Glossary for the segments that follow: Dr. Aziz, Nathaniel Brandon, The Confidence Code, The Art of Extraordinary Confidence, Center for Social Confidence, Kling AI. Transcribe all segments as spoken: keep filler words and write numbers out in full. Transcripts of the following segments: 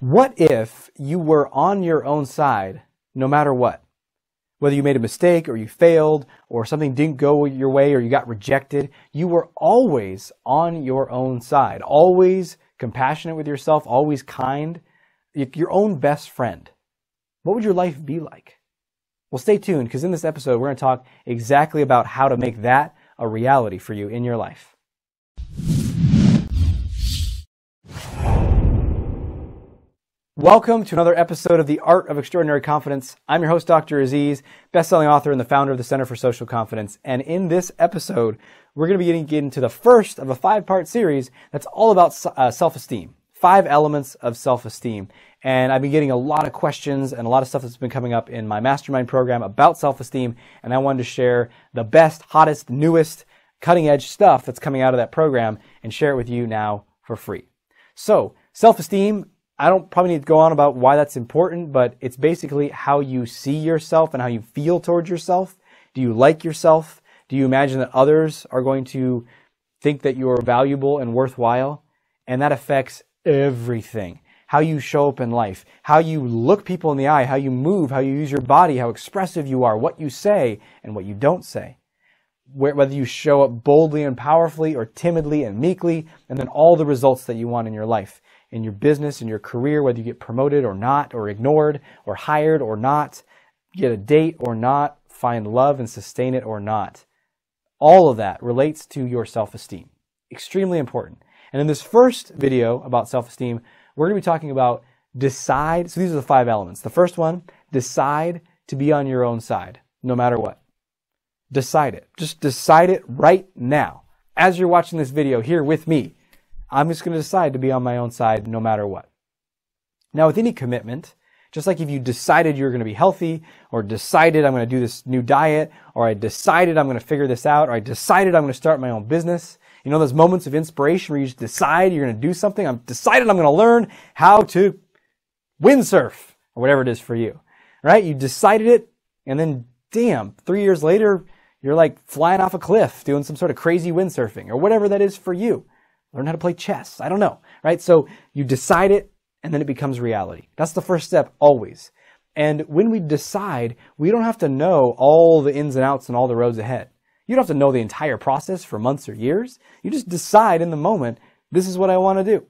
What if you were on your own side no matter what? Whether you made a mistake or you failed or something didn't go your way or you got rejected, you were always on your own side, always compassionate with yourself, always kind, your own best friend. What would your life be like? Well, stay tuned, because in this episode, we're going to talk exactly about how to make that a reality for you in your life. Welcome to another episode of The Art of Extraordinary Confidence. I'm your host, Doctor Aziz, best-selling author and the founder of the Center for Social Confidence. And in this episode, we're going to be getting into the first of a five-part series that's all about uh, self-esteem. Five elements of self-esteem. And I've been getting a lot of questions and a lot of stuff that's been coming up in my mastermind program about self-esteem, and I wanted to share the best, hottest, newest, cutting-edge stuff that's coming out of that program and share it with you now for free. So, self-esteem, I don't probably need to go on about why that's important, but it's basically how you see yourself and how you feel towards yourself. Do you like yourself? Do you imagine that others are going to think that you're valuable and worthwhile? And that affects everything. How you show up in life, how you look people in the eye, how you move, how you use your body, how expressive you are, what you say and what you don't say. Whether you show up boldly and powerfully or timidly and meekly, and then all the results that you want in your life, in your business, in your career, whether you get promoted or not, or ignored or hired or not, get a date or not, find love and sustain it or not. All of that relates to your self-esteem. Extremely important. And in this first video about self-esteem, we're going to be talking about decide. So these are the five elements. The first one, decide to be on your own side, no matter what. Decide it. Just decide it right now. As you're watching this video here with me, I'm just going to decide to be on my own side, no matter what. Now, with any commitment, just like if you decided you're going to be healthy, or decided I'm going to do this new diet, or I decided I'm going to figure this out, or I decided I'm going to start my own business. You know those moments of inspiration where you just decide you're going to do something? I've decided I'm going to learn how to windsurf or whatever it is for you, right? You decided it, and then, damn, three years later, you're like flying off a cliff doing some sort of crazy windsurfing or whatever that is for you. Learn how to play chess. I don't know, right? So you decide it, and then it becomes reality. That's the first step always. And when we decide, we don't have to know all the ins and outs and all the roads ahead. You don't have to know the entire process for months or years. You just decide in the moment, this is what I want to do.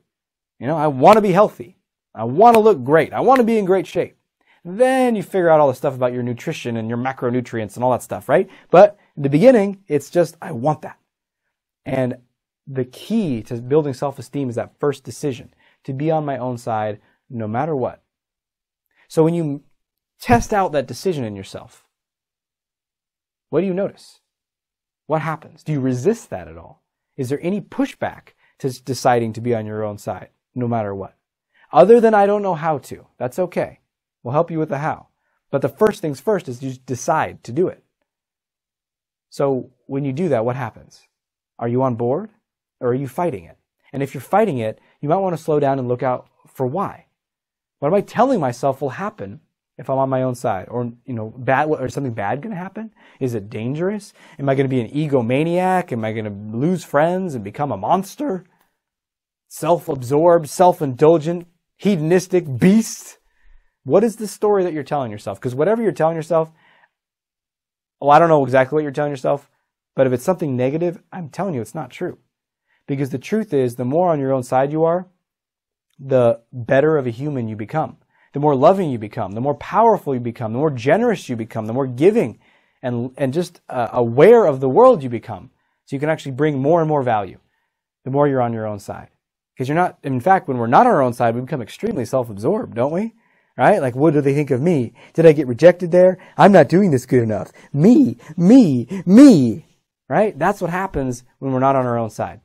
You know, I want to be healthy. I want to look great. I want to be in great shape. Then you figure out all the stuff about your nutrition and your macronutrients and all that stuff, right? But in the beginning, it's just, I want that. And the key to building self-esteem is that first decision, to be on my own side no matter what. So when you test out that decision in yourself, what do you notice? What happens? Do you resist that at all? Is there any pushback to deciding to be on your own side, no matter what? Other than I don't know how to. That's okay. We'll help you with the how. But the first things first is you decide to do it. So when you do that, what happens? Are you on board, or are you fighting it? And if you're fighting it, you might want to slow down and look out for why. What am I telling myself will happen if I'm on my own side? Or, you know, bad, or something bad going to happen? Is it dangerous? Am I going to be an egomaniac? Am I going to lose friends and become a monster? Self-absorbed, self-indulgent, hedonistic beast? What is the story that you're telling yourself? Because whatever you're telling yourself, well, I don't know exactly what you're telling yourself, but if it's something negative, I'm telling you it's not true. Because the truth is, the more on your own side you are, the better of a human you become. The more loving you become, the more powerful you become, the more generous you become, the more giving and, and just uh, aware of the world you become. So you can actually bring more and more value the more you're on your own side. Because you're not, in fact, when we're not on our own side, we become extremely self-absorbed, don't we? Right? Like, what do they think of me? Did I get rejected there? I'm not doing this good enough. Me, me, me. Right? That's what happens when we're not on our own side.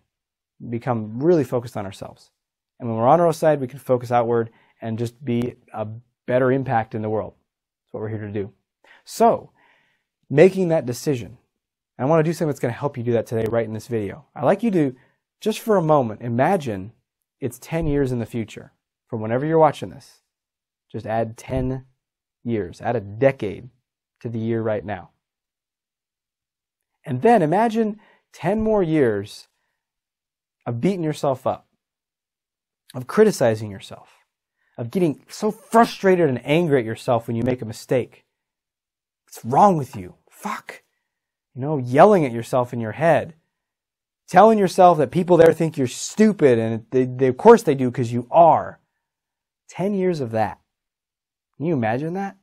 We become really focused on ourselves. And when we're on our own side, we can focus outward and just be a better impact in the world. That's what we're here to do. So, making that decision. I want to do something that's going to help you do that today right in this video. I'd like you to, just for a moment, imagine it's ten years in the future. From whenever you're watching this, just add ten years, add a decade to the year right now. And then imagine ten more years of beating yourself up, of criticizing yourself, of getting so frustrated and angry at yourself when you make a mistake. What's wrong with you? Fuck. You know, yelling at yourself in your head. Telling yourself that people there think you're stupid, and they, they, of course they do, because you are. Ten years of that. Can you imagine that?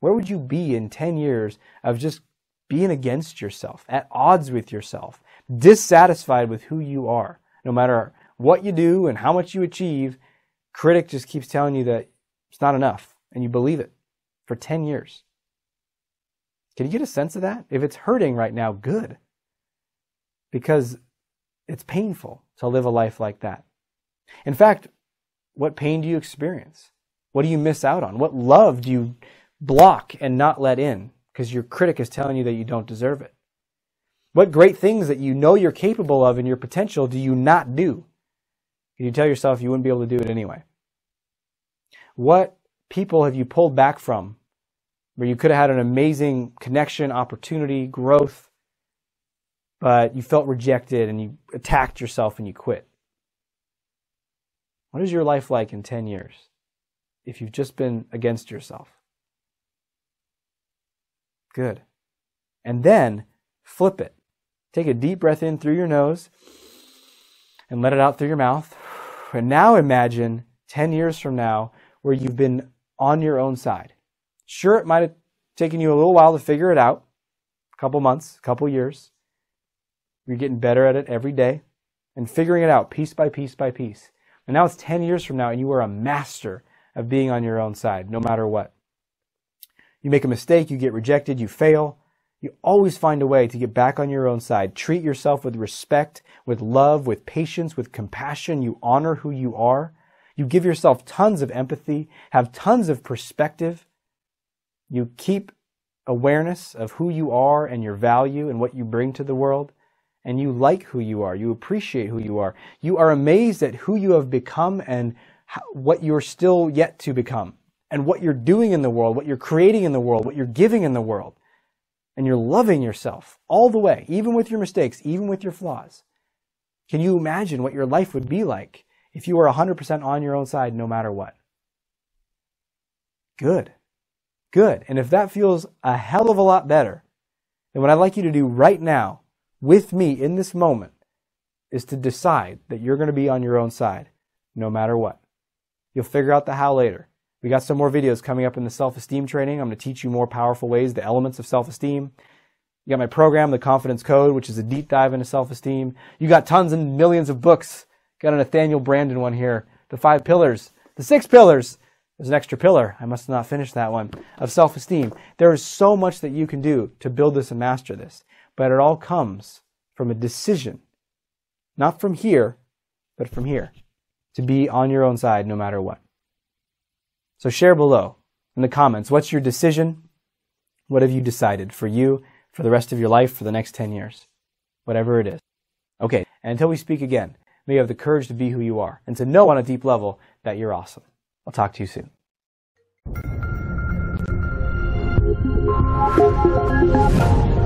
Where would you be in ten years of just being against yourself, at odds with yourself, dissatisfied with who you are? No matter what you do and how much you achieve, critic just keeps telling you that it's not enough, and you believe it for ten years. Can you get a sense of that? If it's hurting right now, good. Because it's painful to live a life like that. In fact, what pain do you experience? What do you miss out on? What love do you block and not let in because your critic is telling you that you don't deserve it? What great things that you know you're capable of and your potential do you not do? You tell yourself you wouldn't be able to do it anyway. What people have you pulled back from where you could have had an amazing connection, opportunity, growth, but you felt rejected and you attacked yourself and you quit? What is your life like in ten years if you've just been against yourself? Good. And then flip it. Take a deep breath in through your nose and let it out through your mouth. And now imagine ten years from now where you've been on your own side. Sure, it might have taken you a little while to figure it out, a couple months, a couple years. You're getting better at it every day and figuring it out piece by piece by piece. And now it's ten years from now and you are a master of being on your own side, no matter what. You make a mistake, you get rejected, you fail. You always find a way to get back on your own side. Treat yourself with respect, with love, with patience, with compassion. You honor who you are. You give yourself tons of empathy, have tons of perspective. You keep awareness of who you are and your value and what you bring to the world. And you like who you are. You appreciate who you are. You are amazed at who you have become and how, what you're still yet to become. And what you're doing in the world, what you're creating in the world, what you're giving in the world. And you're loving yourself all the way, even with your mistakes, even with your flaws. Can you imagine what your life would be like if you were one hundred percent on your own side no matter what? Good. Good. And if that feels a hell of a lot better, then what I'd like you to do right now, with me in this moment, is to decide that you're going to be on your own side no matter what. You'll figure out the how later. We got some more videos coming up in the self-esteem training. I'm going to teach you more powerful ways, the elements of self-esteem. You got my program, The Confidence Code, which is a deep dive into self-esteem. You got tons and millions of books. Got a Nathaniel Brandon one here, The Five Pillars, The Six Pillars. There's an extra pillar. I must not finish that one, of self-esteem. There is so much that you can do to build this and master this. But it all comes from a decision, not from here, but from here, to be on your own side no matter what. So share below in the comments, what's your decision? What have you decided for you, for the rest of your life, for the next ten years? Whatever it is. Okay, and until we speak again, may you have the courage to be who you are and to know on a deep level that you're awesome. I'll talk to you soon.